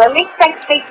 Lily. Thanks, Steve.